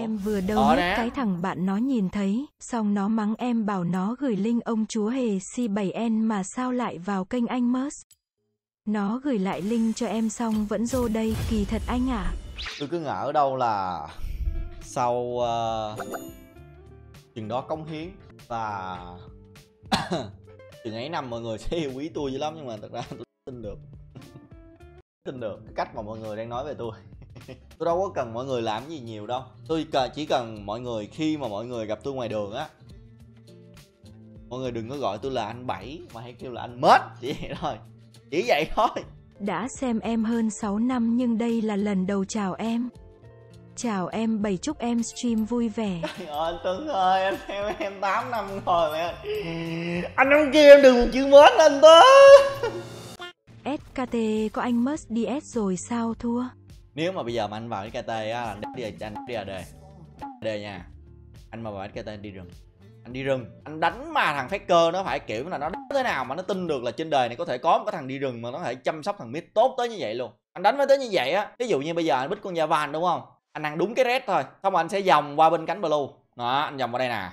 Em vừa đâu hết cái thằng bạn nó nhìn thấy, xong nó mắng em bảo nó gửi link ông chúa hề C7N mà sao lại vào kênh anh Mus. Nó gửi lại link cho em xong vẫn rô đây, kỳ thật anh ạ. Tôi cứ ngỡ đâu là sau chừng đó cống hiến và chừng ấy năm mọi người sẽ yêu quý tôi dữ lắm, nhưng mà thật ra tôi tin được cái cách mà mọi người đang nói về tôi. Tôi đâu có cần mọi người làm gì nhiều đâu. Tôi chỉ cần mọi người khi mà mọi người gặp tôi ngoài đường á, mọi người đừng có gọi tôi là anh Bảy mà hãy kêu là anh Mết, chỉ vậy thôi. Chỉ vậy thôi. Đã xem em hơn 6 năm nhưng đây là lần đầu chào em. Chào em Bảy, chúc em stream vui vẻ. Trời ơi anh Tuấn ơi, anh theo em 8 năm rồi mẹ. Anh không kêu em đừng chữ Mết anh Tuấn. SKT có anh Mus DS rồi sao thua? Nếu mà bây giờ mà anh vào SKT á, anh đi đề nha. Anh mà vào SKT anh đi rừng. Anh đi rừng, anh đánh mà thằng Faker nó phải kiểu là nó thế nào mà nó tin được là trên đời này có thể có một cái thằng đi rừng mà nó có thể chăm sóc thằng mid tốt tới như vậy luôn. Anh đánh với tới như vậy á. Ví dụ như bây giờ anh bích con Javaan đúng không? Anh ăn đúng cái red thôi. Xong rồi anh sẽ vòng qua bên cánh blue. Đó, anh vòng qua đây nè.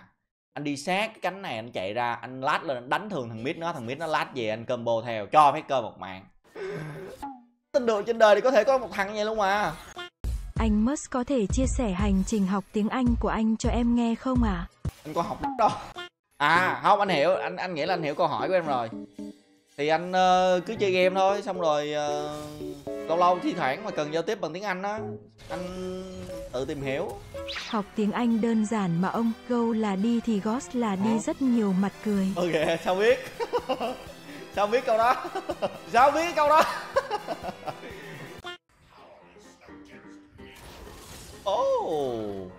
Anh đi sát cái cánh này, anh chạy ra, anh lát lên, anh đánh thường thằng mid nó lát về, anh combo theo, cho Faker một mạng. Tin được trên đời thì có thể có một thằng như vậy luôn mà. Anh Mus có thể chia sẻ hành trình học tiếng Anh của anh cho em nghe không ạ? Anh có học đâu. À không, anh hiểu, anh nghĩ là anh hiểu câu hỏi của em rồi. Thì anh cứ chơi game thôi, xong rồi lâu lâu thi thoảng mà cần giao tiếp bằng tiếng Anh á, anh tự tìm hiểu. Học tiếng Anh đơn giản mà ông, go là đi thì ghost là đi, rất nhiều mặt cười. Ok, sao biết? Sao biết câu đó? Sao biết câu đó? Oh.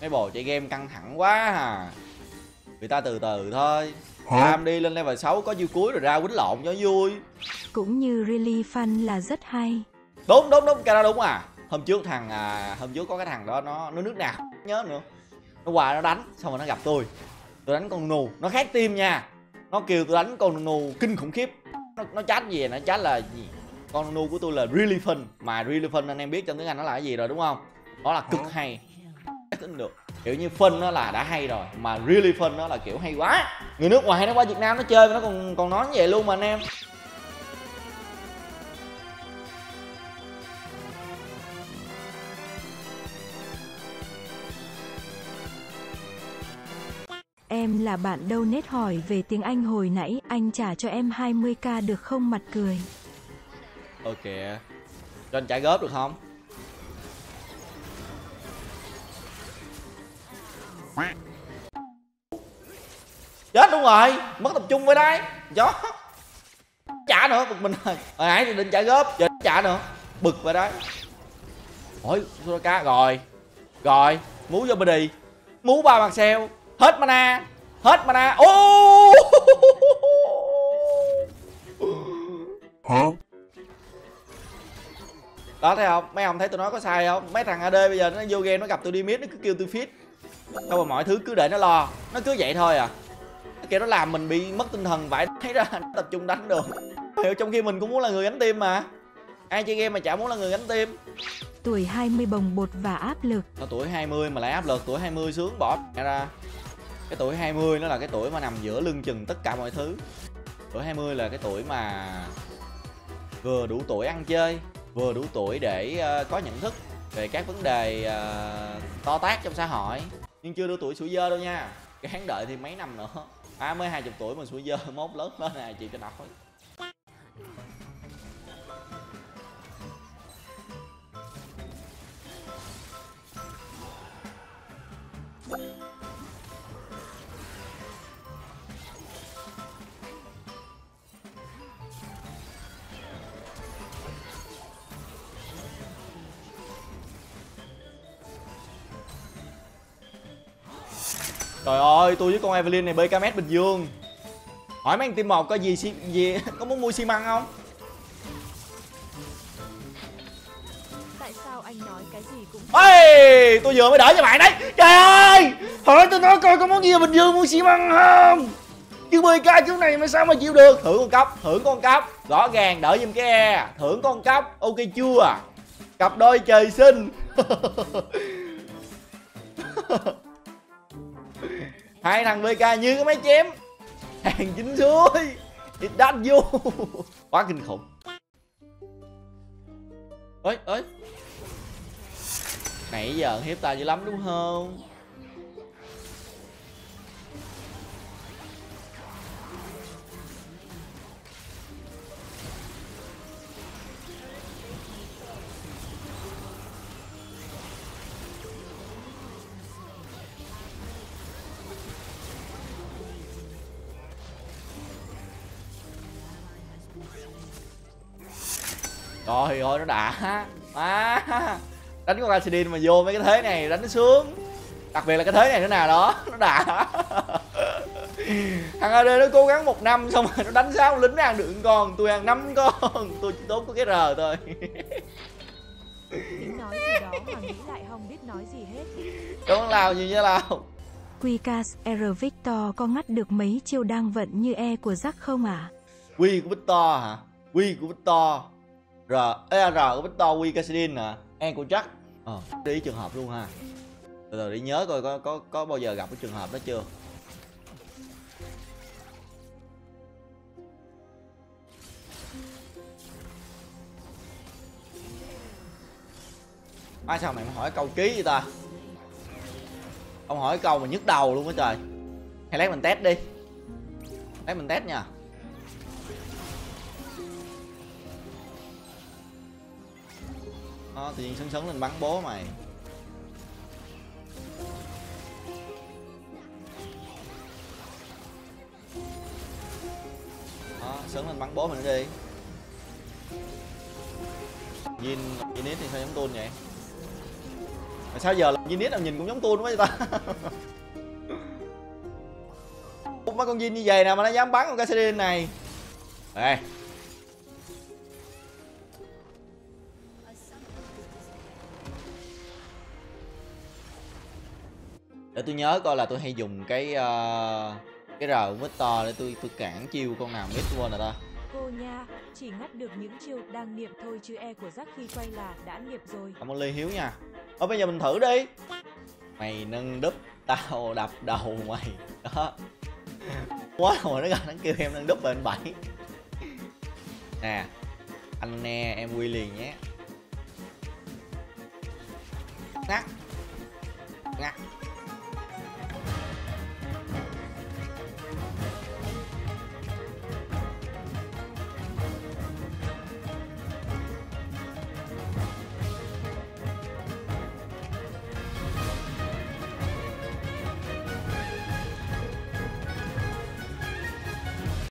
Mấy bồ chơi game căng thẳng quá à. Người ta từ từ thôi. Tham đi lên level 6 có dư cuối rồi ra quýnh lộn cho vui. Cũng như really fun là rất hay. Đúng đúng đúng, cái đó đúng à. Hôm trước hôm trước có cái thằng đó nó nước nào nhớ nữa. Nó qua nó đánh xong rồi nó gặp tôi. Tôi đánh con nù, nó khác team nha. Nó kêu tôi đánh con nù kinh khủng khiếp. Nó chat gì, nó chat là gì? Con nu của tôi là really fun. Mà really fun anh em biết trong tiếng Anh nó là cái gì rồi đúng không? Đó là cực hay. Tính được. Kiểu như fun nó là đã hay rồi, mà really fun nó là kiểu hay quá. Người nước ngoài nó qua Việt Nam nó chơi mà nó còn nói như vậy luôn mà anh em. Em là bạn Donut hỏi về tiếng Anh hồi nãy, anh trả cho em 20k được không mặt cười? Ok, cho anh trả góp được không? Chết đúng rồi, mất tập trung với đấy. Chó trả nữa, bực mình rồi. Hồi nãy thì định trả góp, giờ trả nữa, bực vậy đấy. Ôi, cá rồi. Rồi, mú vô bên đi. Mú ba mặt xeo. Hết mana, hết mana. Ô! Hả? Đó thấy không? Mấy ông thấy tôi nói có sai không? Mấy thằng AD bây giờ nó vô game nó gặp tôi đi mid nó cứ kêu tôi fit. Xong rồi mọi thứ cứ để nó lo, nó cứ vậy thôi à. Nó kêu nó làm mình bị mất tinh thần vậy, thấy ra nó tập trung đánh được. Hiểu, trong khi mình cũng muốn là người gánh team mà. Ai chơi game mà chả muốn là người gánh team. Tuổi 20 bồng bột và áp lực. Ở tuổi 20 mà lại áp lực, tuổi 20 sướng bỏ ra. Cái tuổi 20 nó là cái tuổi mà nằm giữa lưng chừng tất cả mọi thứ. Tuổi 20 là cái tuổi mà vừa đủ tuổi ăn chơi, vừa đủ tuổi để có nhận thức về các vấn đề to tát trong xã hội. Nhưng chưa đủ tuổi sủi dơ đâu nha. Gán đợi thì mấy năm nữa. À mới 20 tuổi mà sủi dơ, mốt lớn lên à chịu cho nổi. Trời ơi, tôi với con Evelyn này BKM Bình Dương. Hỏi mấy anh team 1 có gì có muốn mua xi măng không? Tại sao anh nói cái gì cũng... Ê, tôi vừa mới đỡ cho bạn đấy. Trời ơi, hỏi tôi nói coi có muốn gì Bình Dương mua xi măng không? chứ 10k kiểu này mà sao mà chịu được. Thưởng con cóc, thưởng con cóc, rõ ràng đợi giùm cái e, thưởng con cóc. Ok chưa, cặp đôi trời sinh. 2 thằng 10k như cái máy chém, hàng chính suối thì đắt vô. Quá kinh khủng. Ơi ơi, nãy giờ hiếp ta dữ lắm đúng không? Trời ơi nó đã má, đánh con Cassidy mà vô mấy cái thế này đánh nó sướng, đặc biệt là cái thế này nữa nè, đó nó đã. Thằng AD nó cố gắng 1 năm xong rồi nó đánh 6 lính, nó ăn được con, tôi ăn 5 con, tôi chỉ tốn có cái R thôi. Nói gì đó mà nghĩ lại không biết nói gì hết. Đúng Lào gì như Lào. QCR Victor có ngắt được mấy chiêu đang vận như E của Jack không ạ? Quy của Victor hả? Quy của Victor. R, e, R của Victor, Quy Cassidy hả? E của Jack. Đi trường hợp luôn ha. Từ từ để nhớ coi có bao giờ gặp cái trường hợp đó chưa. Ai sao mày không hỏi câu ký vậy ta? Ông hỏi câu mà nhức đầu luôn á trời. Hay lát mình test đi. Lát mình test nha. Tự nhiên sấn sấn lên bắn bố mày. Sấn lên bắn bố mình đi. Nhìn Zinit thì sao giống Tôn vậy? Mà sao giờ là Zinit nào nhìn cũng giống Tôn quá vậy ta? Mấy con Zin như vậy nào mà nó dám bắn con Cassidy này. Ê để tôi nhớ coi là tôi hay dùng cái R của Victor để tôi cản chiêu con nào mít quên rồi ta. Cô nha, chỉ ngắt được những chiêu đang niệm thôi chứ E của Jack khi quay là đã niệm rồi. Cảm ơn Ly Hiếu nha. Bây giờ mình thử đi. Mày nâng đúp, tao đập đầu mày. Đó. Quá hồi nó gần nó kêu em nâng đúp bên 7. Nè, anh nè em quy liền nhé. Ngắt. Ngắt.